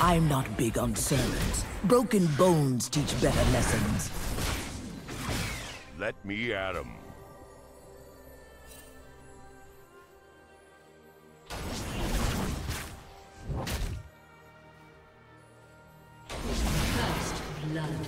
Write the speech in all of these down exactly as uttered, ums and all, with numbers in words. I'm not big on sermons. Broken bones teach better lessons. Let me at 'em. First blood.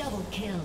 Double kill.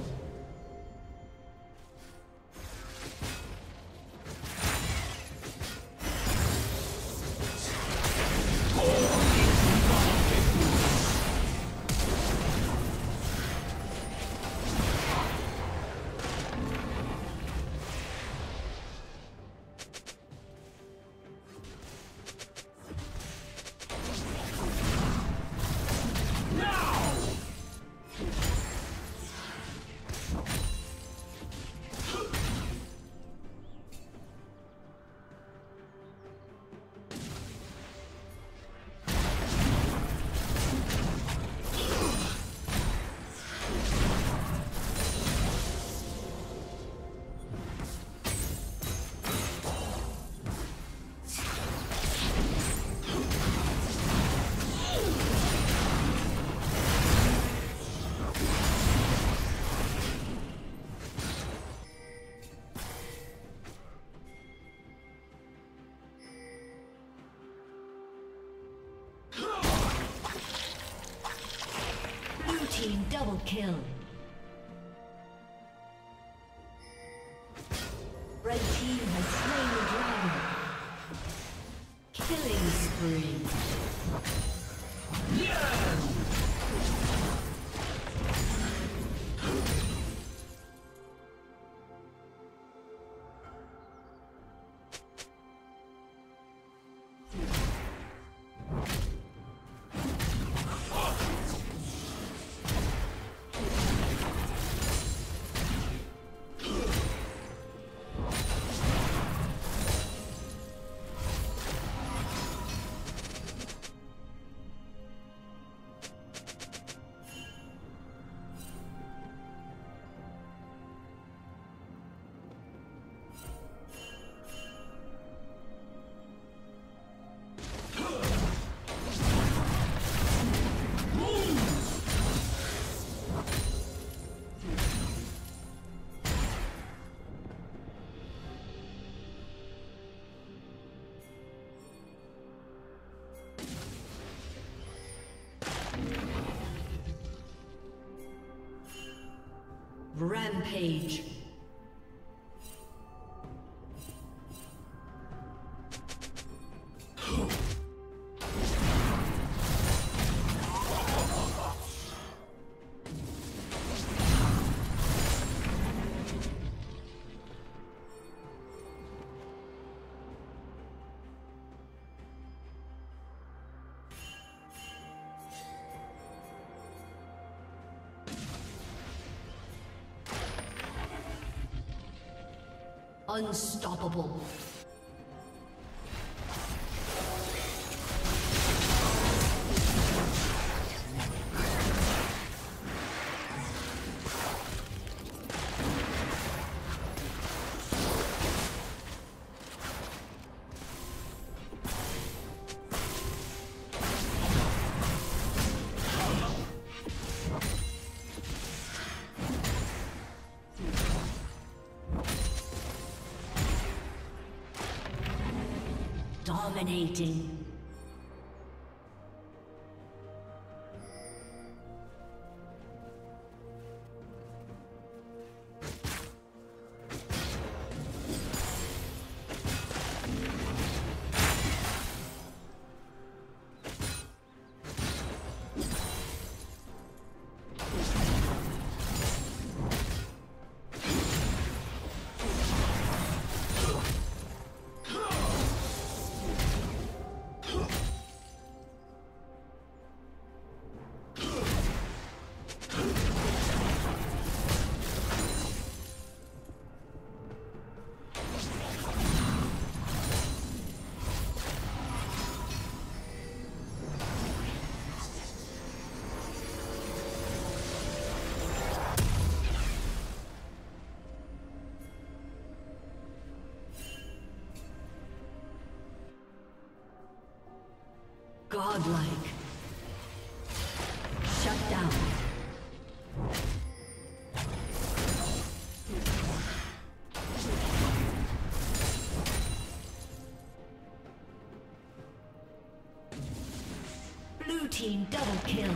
Double kill. Red team has slain. Rampage. Unstoppable. Dominating. Godlike. Shut down. Blue team double kill.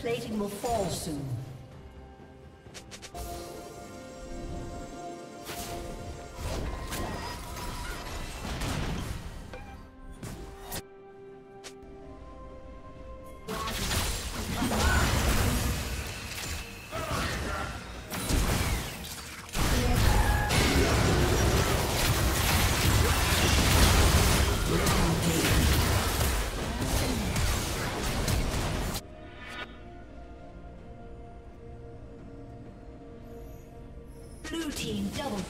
Plating will fall soon.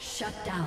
Shut down.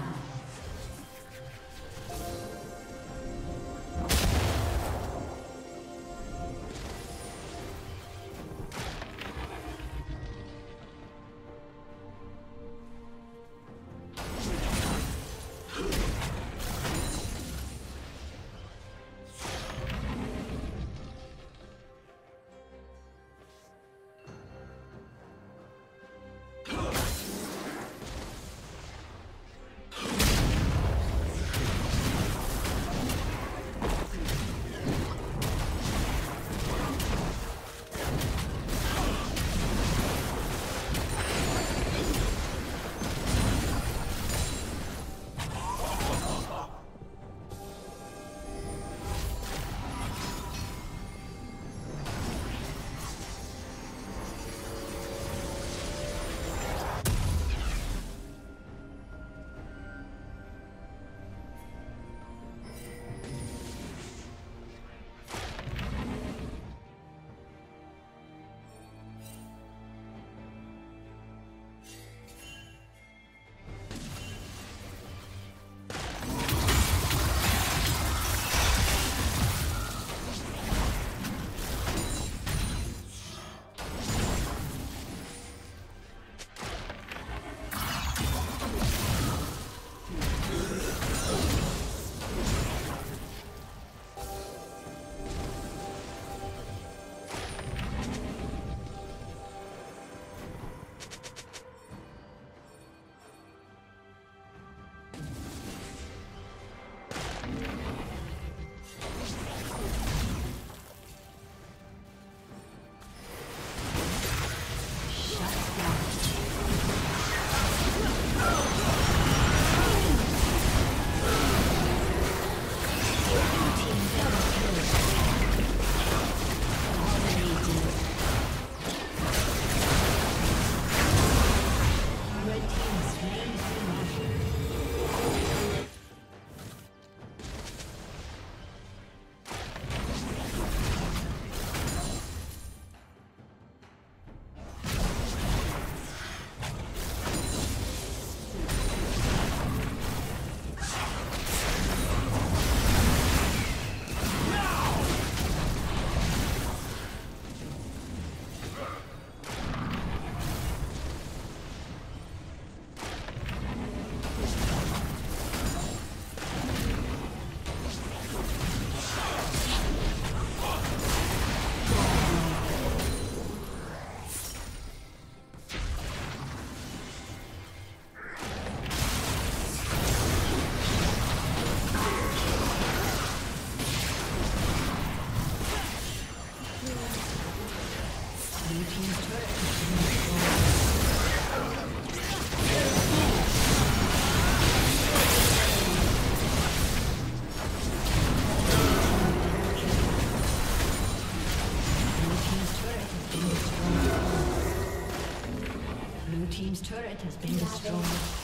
has been destroyed.